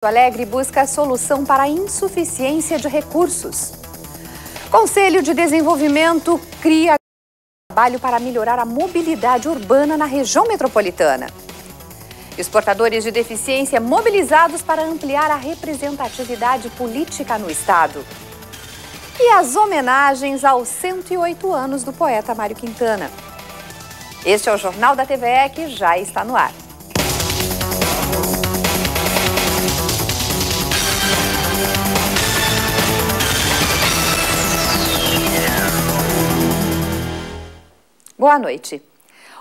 Porto Alegre busca solução para a insuficiência de recursos. Conselho de Desenvolvimento cria trabalho para melhorar a mobilidade urbana na região metropolitana. Exportadores de deficiência mobilizados para ampliar a representatividade política no Estado. E as homenagens aos 108 anos do poeta Mário Quintana. Este é o Jornal da TVE que já está no ar. Boa noite.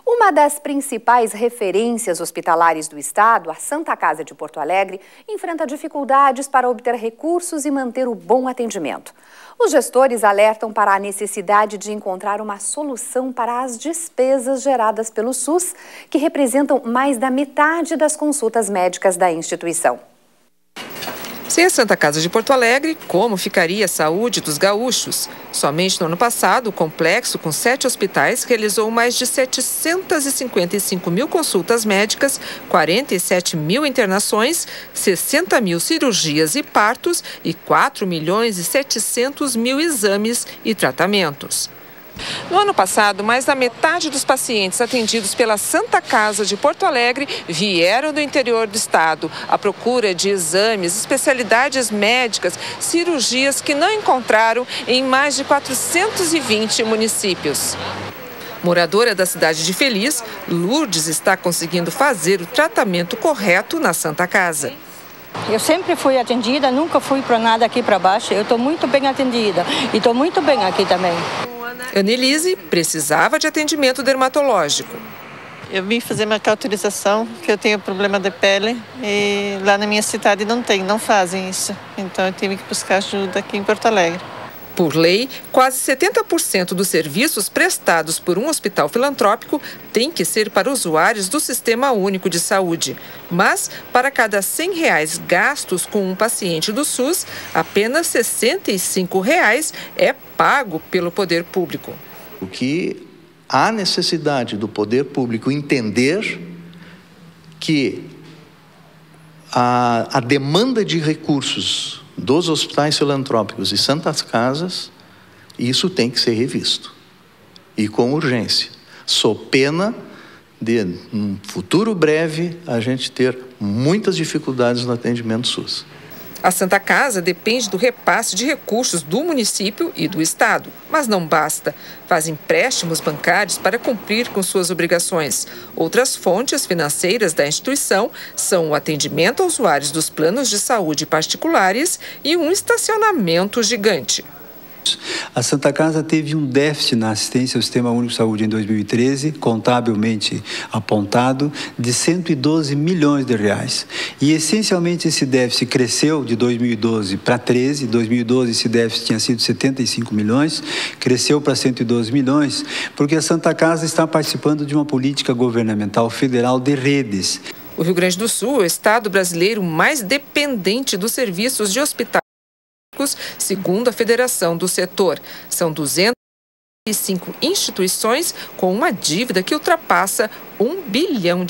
Uma das principais referências hospitalares do Estado, a Santa Casa de Porto Alegre, enfrenta dificuldades para obter recursos e manter o bom atendimento. Os gestores alertam para a necessidade de encontrar uma solução para as despesas geradas pelo SUS, que representam mais da metade das consultas médicas da instituição. Sem a Santa Casa de Porto Alegre, como ficaria a saúde dos gaúchos? Somente no ano passado, o complexo, com 7 hospitais, realizou mais de 755 mil consultas médicas, 47 mil internações, 60 mil cirurgias e partos e 4 milhões e 700 mil exames e tratamentos. No ano passado, mais da metade dos pacientes atendidos pela Santa Casa de Porto Alegre vieram do interior do estado, à procura de exames, especialidades médicas, cirurgias que não encontraram em mais de 420 municípios. Moradora da cidade de Feliz, Lourdes está conseguindo fazer o tratamento correto na Santa Casa. Eu sempre fui atendida, nunca fui para nada aqui para baixo. Eu estou muito bem atendida e estou muito bem aqui também. Annelise precisava de atendimento dermatológico. Eu vim fazer minha cauterização, que eu tenho problema de pele, e lá na minha cidade não tem, não fazem isso. Então eu tive que buscar ajuda aqui em Porto Alegre. Por lei, quase 70% dos serviços prestados por um hospital filantrópico tem que ser para usuários do Sistema Único de Saúde. Mas, para cada R$ 100 gastos com um paciente do SUS, apenas R$ 65 é pago pelo poder público. O que há necessidade do poder público entender que a demanda de recursos dos hospitais filantrópicos e Santas Casas, isso tem que ser revisto. E com urgência. Só pena de, num futuro breve, a gente ter muitas dificuldades no atendimento SUS. A Santa Casa depende do repasse de recursos do município e do Estado. Mas não basta. Faz empréstimos bancários para cumprir com suas obrigações. Outras fontes financeiras da instituição são o atendimento a usuários dos planos de saúde particulares e um estacionamento gigante. A Santa Casa teve um déficit na assistência ao Sistema Único de Saúde em 2013, contabilmente apontado, de 112 milhões de reais. E, essencialmente, esse déficit cresceu de 2012 para 2013. Em 2012, esse déficit tinha sido 75 milhões, cresceu para 112 milhões, porque a Santa Casa está participando de uma política governamental federal de redes. O Rio Grande do Sul é o estado brasileiro mais dependente dos serviços de hospitais, segundo a Federação do Setor. São 205 instituições com uma dívida que ultrapassa R$ 1 bilhão.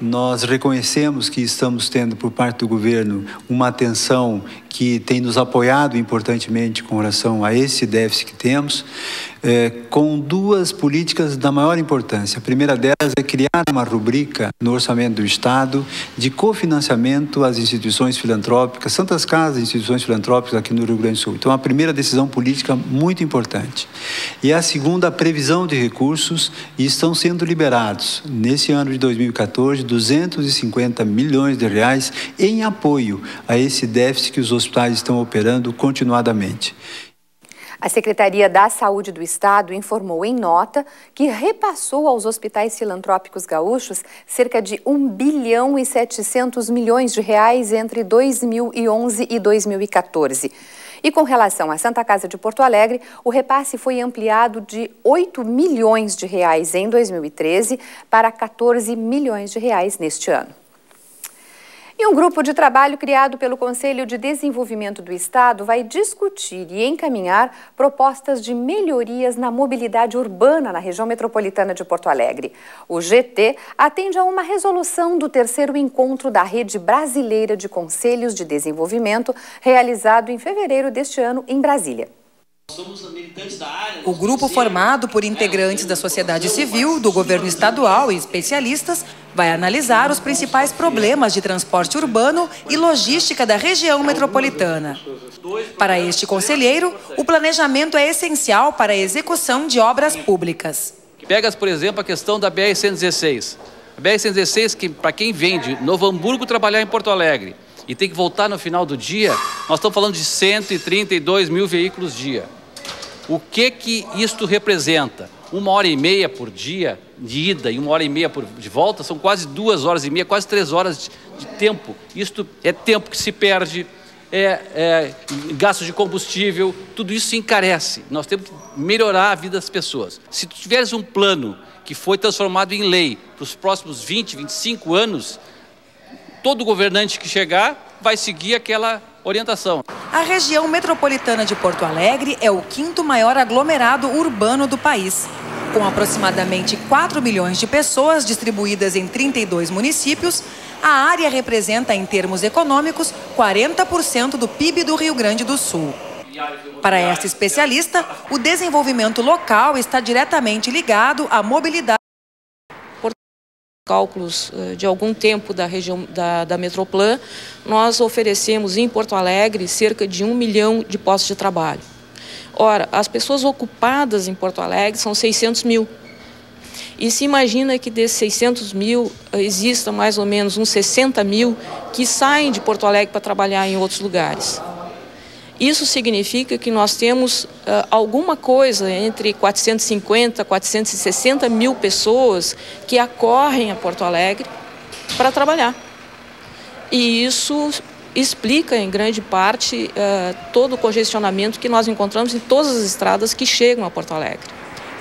Nós reconhecemos que estamos tendo, por parte do governo, uma atenção que tem nos apoiado importantemente com relação a esse déficit que temos, com duas políticas da maior importância. A primeira delas é criar uma rubrica no orçamento do Estado de cofinanciamento às instituições filantrópicas, Santas Casas, instituições filantrópicas aqui no Rio Grande do Sul. Então, a primeira decisão política muito importante. E a segunda, a previsão de recursos, e estão sendo liberados, nesse ano de 2014, 250 milhões de reais em apoio a esse déficit que os hospitais estão operando continuadamente. A Secretaria da Saúde do Estado informou em nota que repassou aos hospitais filantrópicos gaúchos cerca de R$ 1,7 bilhão entre 2011 e 2014. E com relação à Santa Casa de Porto Alegre, o repasse foi ampliado de R$ 8 milhões em 2013 para R$ 14 milhões neste ano. E Um grupo de trabalho criado pelo Conselho de Desenvolvimento do Estado vai discutir e encaminhar propostas de melhorias na mobilidade urbana na região metropolitana de Porto Alegre. O GT atende a uma resolução do terceiro encontro da Rede Brasileira de Conselhos de Desenvolvimento, realizado em fevereiro deste ano em Brasília. O grupo, formado por integrantes da sociedade civil, do governo estadual e especialistas, vai analisar os principais problemas de transporte urbano e logística da região metropolitana. Para este conselheiro, o planejamento é essencial para a execução de obras públicas. Pegas, por exemplo, a questão da BR-116. A BR-116, que, para quem vende Novo Hamburgo trabalhar em Porto Alegre e tem que voltar no final do dia, nós estamos falando de 132 mil veículos dia. O que isto representa? 1h30 por dia de ida e 1h30 de volta, são quase 2h30, quase 3 horas de tempo. Isto é tempo que se perde, gasto de combustível, tudo isso se encarece. Nós temos que melhorar a vida das pessoas. Se tu tiveres um plano que foi transformado em lei para os próximos 20, 25 anos, todo governante que chegar vai seguir aquela orientação. A região metropolitana de Porto Alegre é o 5º maior aglomerado urbano do país. Com aproximadamente 4 milhões de pessoas distribuídas em 32 municípios, a área representa, em termos econômicos, 40% do PIB do Rio Grande do Sul. Para esta especialista, o desenvolvimento local está diretamente ligado à mobilidade. Cálculos de algum tempo da região da Metroplan, nós oferecemos em Porto Alegre cerca de 1 milhão de postos de trabalho. Ora, as pessoas ocupadas em Porto Alegre são 600 mil. E se imagina que desses 600 mil, exista mais ou menos uns 60 mil que saem de Porto Alegre para trabalhar em outros lugares. Isso significa que nós temos alguma coisa entre 450 e 460 mil pessoas que acorrem a Porto Alegre para trabalhar. E isso explica, em grande parte, todo o congestionamento que nós encontramos em todas as estradas que chegam a Porto Alegre.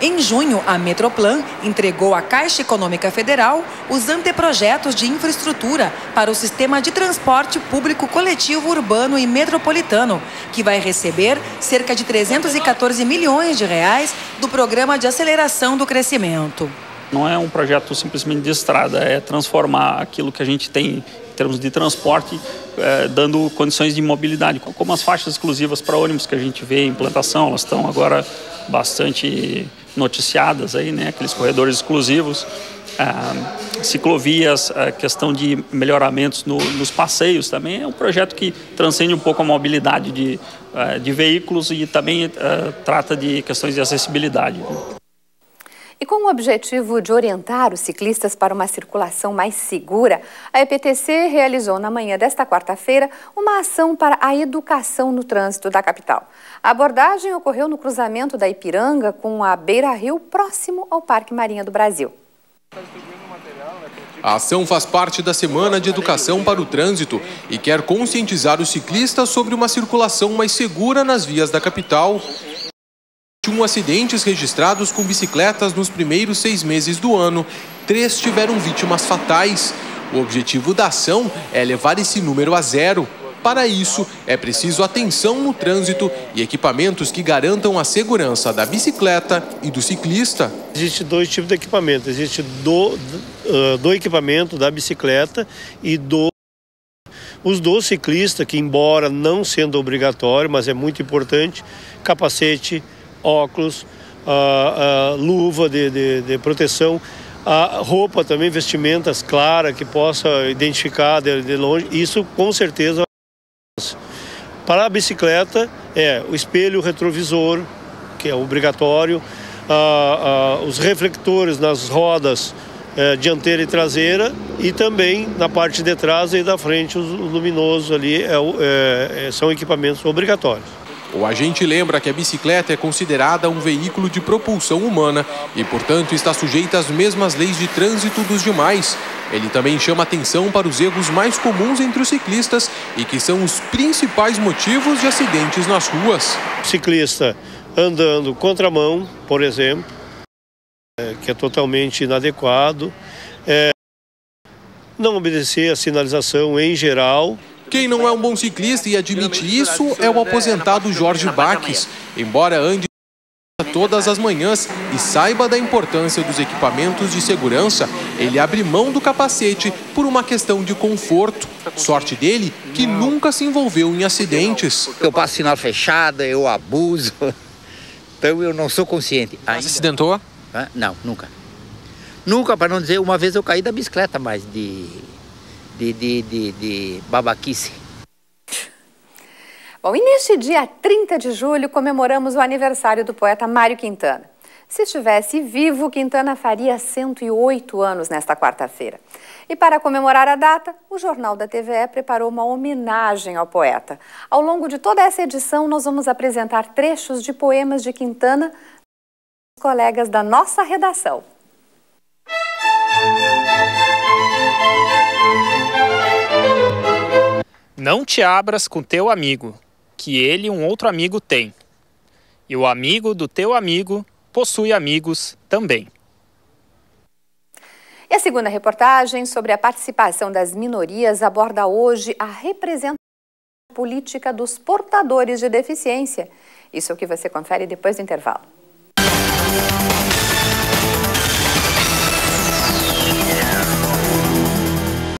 Em junho, a Metroplan entregou à Caixa Econômica Federal os anteprojetos de infraestrutura para o Sistema de Transporte Público Coletivo Urbano e Metropolitano, que vai receber cerca de 314 milhões de reais do Programa de Aceleração do Crescimento. Não é um projeto simplesmente de estrada, é transformar aquilo que a gente tem em termos de transporte, dando condições de mobilidade, como as faixas exclusivas para ônibus que a gente vê em implantação, elas estão agora bastante noticiadas aí, né? Aqueles corredores exclusivos, ciclovias, a questão de melhoramentos nos passeios também. É um projeto que transcende um pouco a mobilidade de veículos e também trata de questões de acessibilidade. E com o objetivo de orientar os ciclistas para uma circulação mais segura, a EPTC realizou na manhã desta quarta-feira uma ação para a educação no trânsito da capital. A abordagem ocorreu no cruzamento da Ipiranga com a Beira-Rio, próximo ao Parque Marinha do Brasil. A ação faz parte da Semana de Educação para o Trânsito e quer conscientizar os ciclistas sobre uma circulação mais segura nas vias da capital. 21 acidentes registrados com bicicletas nos primeiros 6 meses do ano. 3 tiveram vítimas fatais. O objetivo da ação é levar esse número a 0. Para isso, é preciso atenção no trânsito e equipamentos que garantam a segurança da bicicleta e do ciclista. Existem 2 tipos de equipamento. Existe do equipamento da bicicleta e os do ciclista, que embora não sendo obrigatório, mas é muito importante, capacete, óculos, luva de proteção, roupa também, vestimentas claras que possa identificar de longe. Isso com certeza. Para a bicicleta é o espelho retrovisor, que é obrigatório, os refletores nas rodas dianteira e traseira, e também na parte de trás e da frente os luminosos ali são equipamentos obrigatórios. O agente lembra que a bicicleta é considerada um veículo de propulsão humana e, portanto, está sujeita às mesmas leis de trânsito dos demais. Ele também chama atenção para os erros mais comuns entre os ciclistas e que são os principais motivos de acidentes nas ruas. O ciclista andando contramão, por exemplo, que é totalmente inadequado, não obedecer a sinalização em geral. Quem não é um bom ciclista e admite isso é o aposentado Jorge Bacchis, embora ande todas as manhãs e saiba da importância dos equipamentos de segurança, ele abre mão do capacete por uma questão de conforto. Sorte dele que nunca se envolveu em acidentes. Eu passo sinal fechado, eu abuso, então eu não sou consciente. Ainda. Você acidentou? Não, nunca. Nunca, para não dizer, uma vez eu caí da bicicleta, mas de babaquice. Bom, e neste dia 30 de julho comemoramos o aniversário do poeta Mário Quintana. Se estivesse vivo, Quintana faria 108 anos nesta quarta-feira. E para comemorar a data, o Jornal da TVE preparou uma homenagem ao poeta. Ao longo de toda essa edição, nós vamos apresentar trechos de poemas de Quintana aos colegas da nossa redação. Não te abras com teu amigo, que ele um outro amigo tem. E o amigo do teu amigo possui amigos também. E a segunda reportagem sobre a participação das minorias aborda hoje a representação política dos portadores de deficiência. Isso é o que você confere depois do intervalo.